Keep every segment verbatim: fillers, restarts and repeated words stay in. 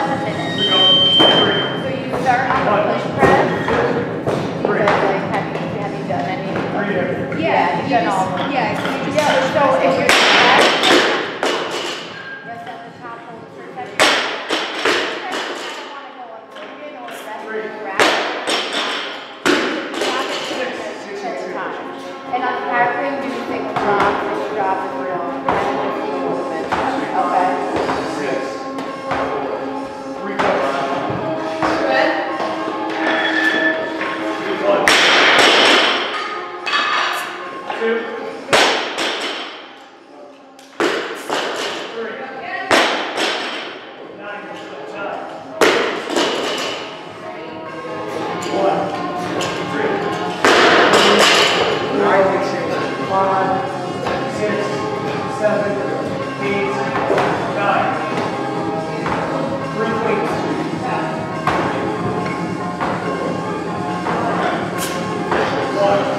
one to finish. So you start on the push press. Do you guys, like, have you, have you done any of them? Yeah, you've done all of them. Yeah, so you just yeah, so if you're rest at the top hold for a second. And on the power crane, you can take a drop and drop and roll. And just do a little bit. Okay. Six. Three cups. Good. One. Two. Three. Yes. Nine. Nine. One. Three. Five, six, seven, eight, nine. Three weights. One. Two. Three weights. Three. Twelve here.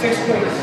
Six plates.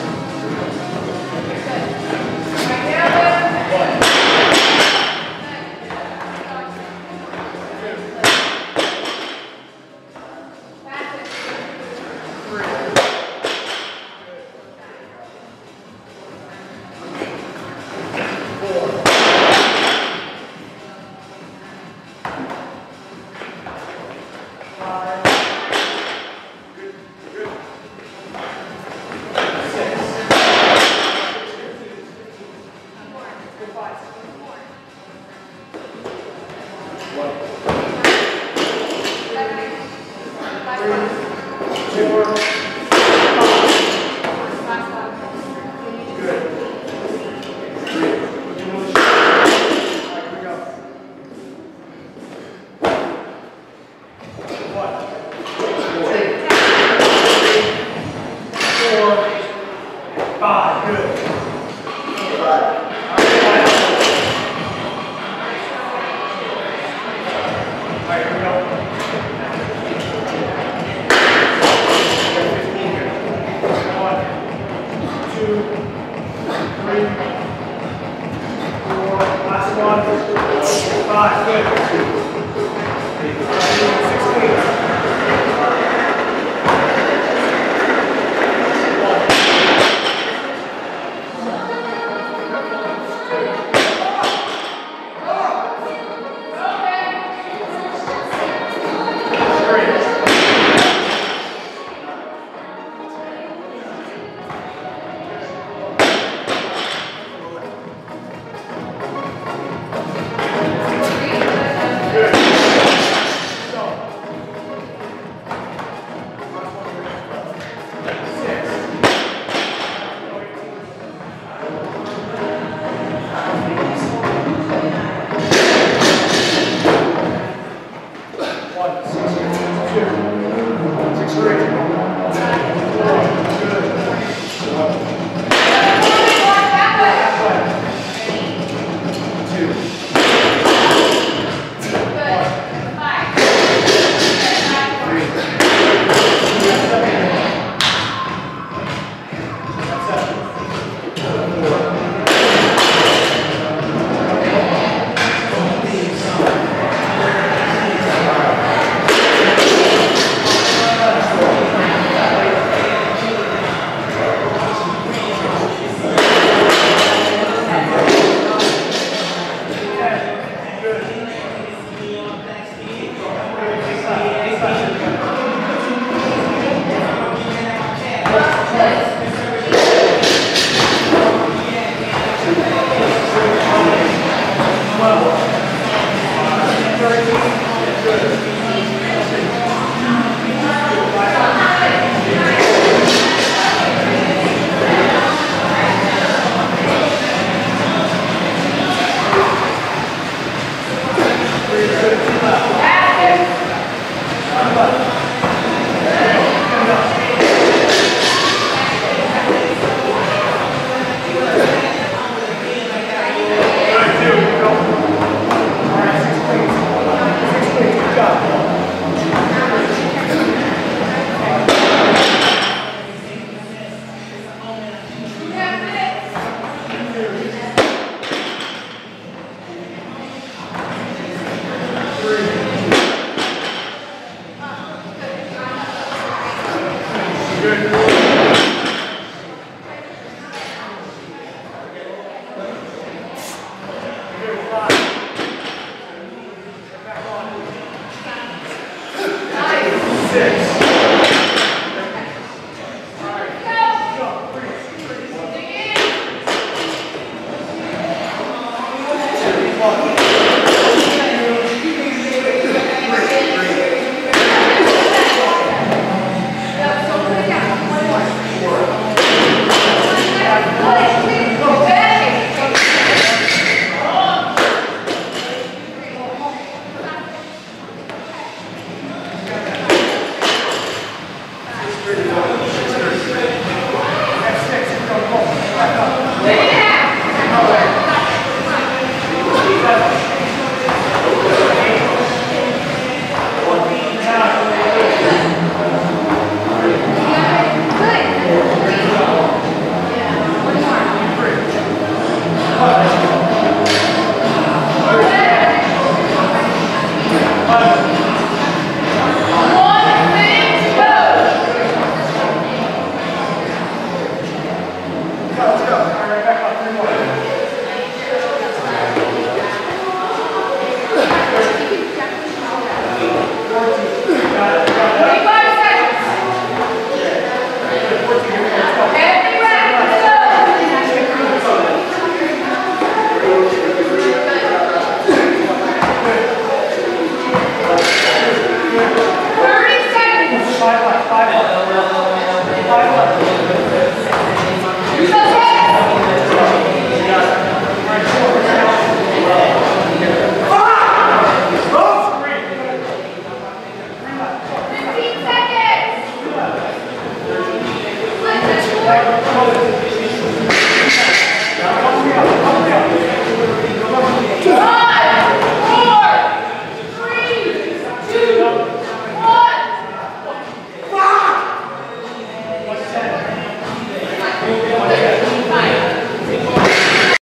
Five, good.